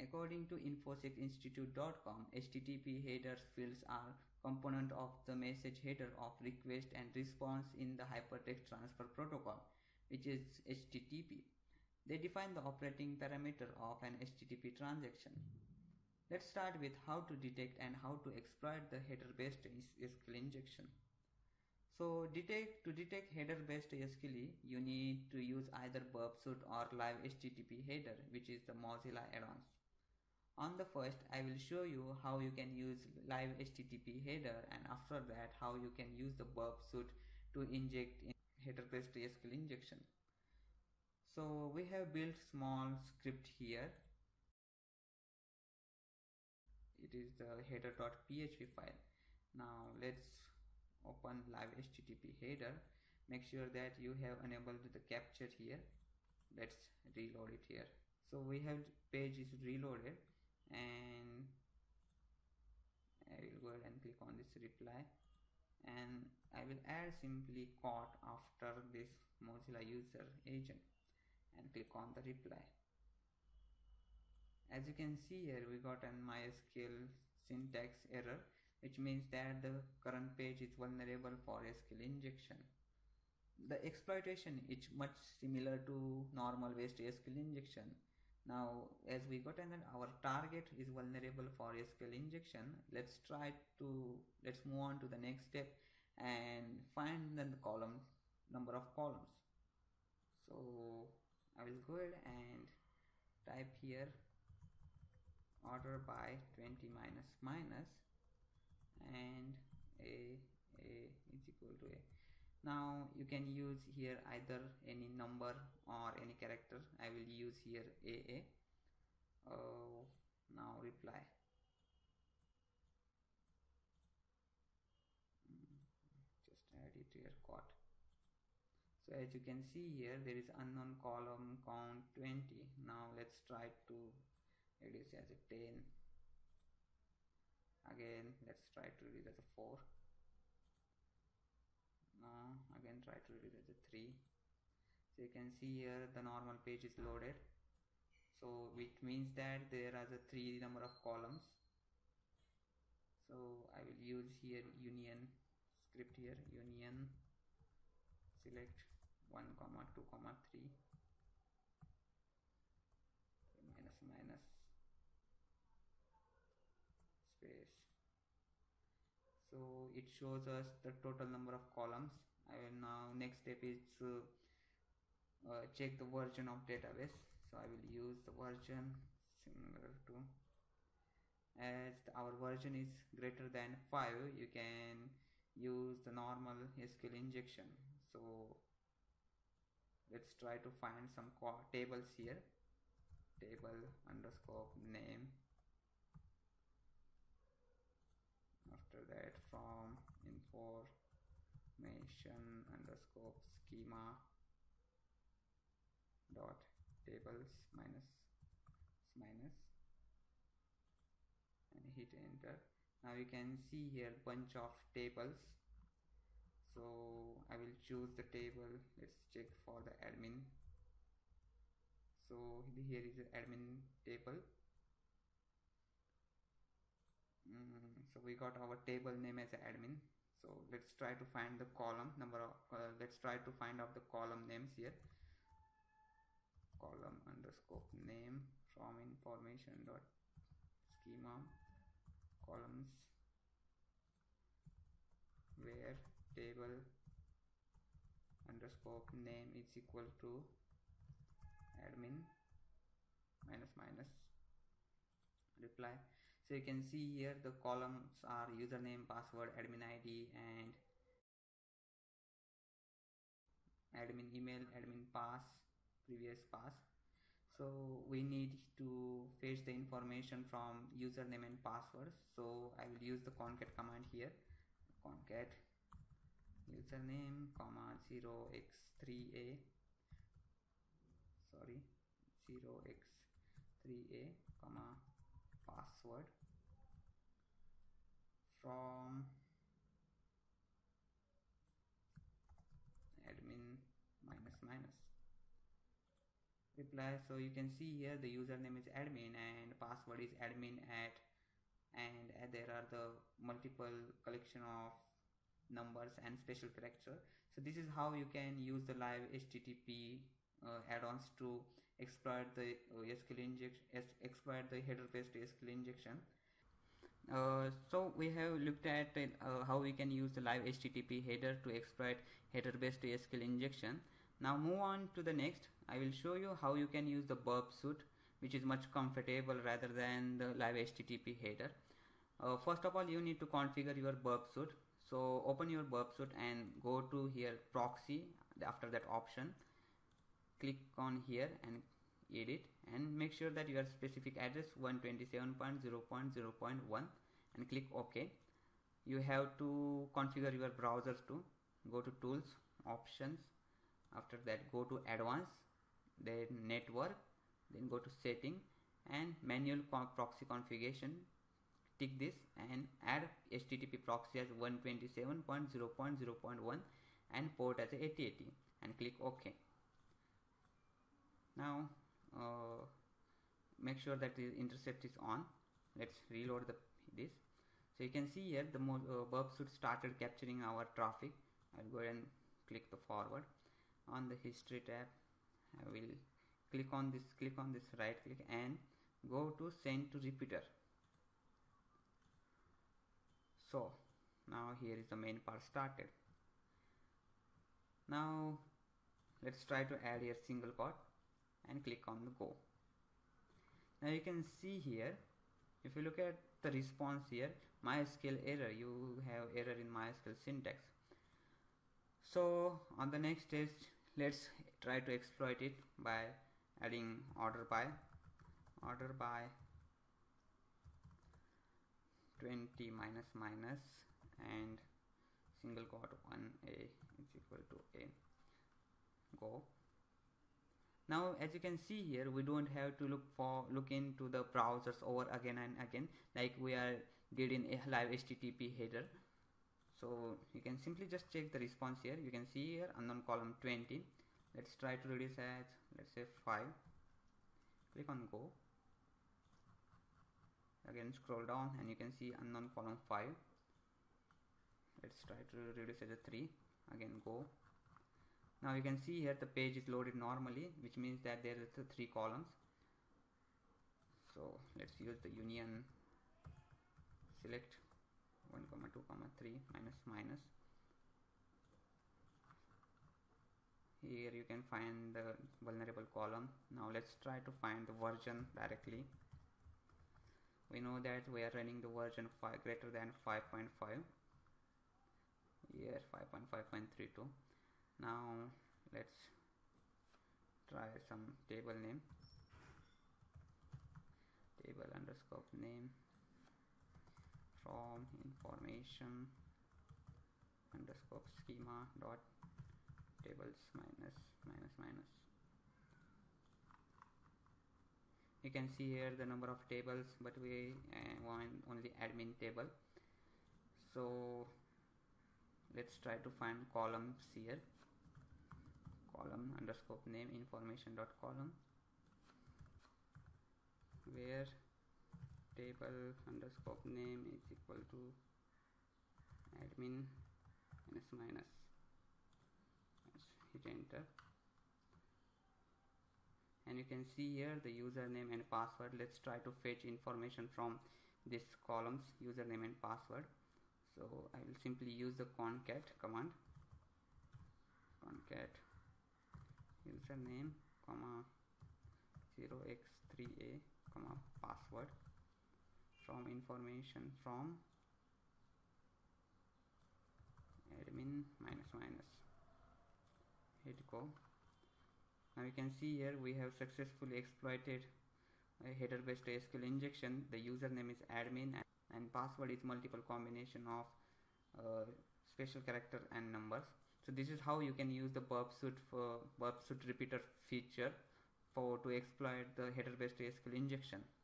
According to infosecinstitute.com, HTTP headers fields are component of the message header of request and response in the hypertext transfer protocol, which is HTTP. They define the operating parameter of an HTTP transaction. Let's start with how to detect and how to exploit the header-based SQL injection. So to detect header-based SQL, you need to use either Burp Suite or Live HTTP Header, which is the Mozilla Add-ons. On the first, I will show you how you can use Live HTTP Header, and after that how you can use the Burp Suite to inject in header-based SQL injection. So we have built small script here. It is the header.php file. Now let's open Live HTTP Header. Make sure that you have enabled the capture here. Let's reload it here. So we have page is reloaded, and I will go ahead and click on this reply, and I will add simply caught after this Mozilla user agent and click on the reply. As you can see here, we got an MySQL syntax error, which means that the current page is vulnerable for SQL injection. The exploitation is much similar to normal based SQL injection. Now, as we got and our target is vulnerable for SQL injection, let's move on to the next step and find then the number of columns. So I will go ahead and type here order by 20 --, and a is equal to a. Now you can use here either any number or any character. I will use here a. Now reply. Just add it here caught. So as you can see here, there is unknown column count 20. Now let's try to reduce as a 10. Again, let's try to read as a 4. Now, again, try to read as a 3. So you can see here the normal page is loaded. So, which means that there are the 3 number of columns. So, I will use here union script here, union select 1, 2, 3 --. Space. So it shows us the total number of columns. I will now next step is check the version of database. So I will use the version similar to, as our version is greater than 5, you can use the normal SQL injection. So let's try to find some tables here. Table underscore name. After that, from information_schema.tables --, and hit enter. Now you can see here bunch of tables. So I will choose the table. Let's check for the admin. So here is the admin table. So we got our table name as admin. So let's try to find the column number of, let's try to find out the column names here. Column underscore name from information.schema columns where table underscore name is equal to admin --. Reply. So you can see here the columns are username, password, admin ID, and admin email, admin pass, previous pass. So we need to fetch the information from username and password. So I will use the concat command here. Concat username, comma 0x3a. Sorry, 0x3a, comma password from admin --. reply. So you can see here the username is admin and password is admin at, and there are the multiple collection of numbers and special character. So this is how you can use the Live HTTP add-ons to exploit the SQL injection, exploit the header-based SQL injection. So we have looked at how we can use the Live HTTP header to exploit header-based SQL injection. Now move on to the next. I will show you how you can use the Burp Suite, which is much comfortable rather than the Live HTTP header. First of all, you need to configure your Burp Suite. So open your Burp Suite and go to here proxy, after that option, click on here and edit, and make sure that your specific address 127.0.0.1 and click OK. You have to configure your browser too. Go to tools, options, after that go to advanced, then network, then go to setting and manual proxy configuration. Tick this and add HTTP proxy as 127.0.0.1 and port as 8080 and click OK. Now make sure that the intercept is on. Let's reload this. So you can see here the Burp Suite started capturing our traffic. I'll go ahead and click the forward. On the history tab, I will click on this, right click and go to send to repeater. So now here is the main part started. Now let's try to add here single quote and click on the go. Now you can see here, if you look at the response here, MySQL error, you have error in MySQL syntax. So on the next test, let's try to exploit it by adding order by 20 --, and single quote 1a is equal to a, go. Now as you can see here, we don't have to look into the browsers over again and again like we did in a Live HTTP header. So you can simply just check the response here. You can see here unknown column 20. Let's try to reduce as, let's say 5. Click on go. Again scroll down and you can see unknown column 5. Let's try to reduce as a 3. Again go. Now you can see here the page is loaded normally, which means that there is the 3 columns. So let's use the union select 1, 2, 3 ... Here you can find the vulnerable column. Now let's try to find the version directly. We know that we are running the version 5 greater than 5.5. Here 5.5.32. Now let's try some table name, table_name from information_schema dot tables --. You can see here the number of tables, but we want only admin table. So let's try to find columns here. Column _name information dot column, where table _name is equal to admin --. Let's hit enter and you can see here the username and password. Let's try to fetch information from this columns username and password. So I will simply use the concat command, concat username, comma 0x3a, comma password from information from admin --. Hit go. Now you can see here we have successfully exploited a header based SQL injection. The username is admin and password is multiple combination of special character and numbers. So this is how you can use the Burp Suite repeater feature to exploit the header based SQL injection.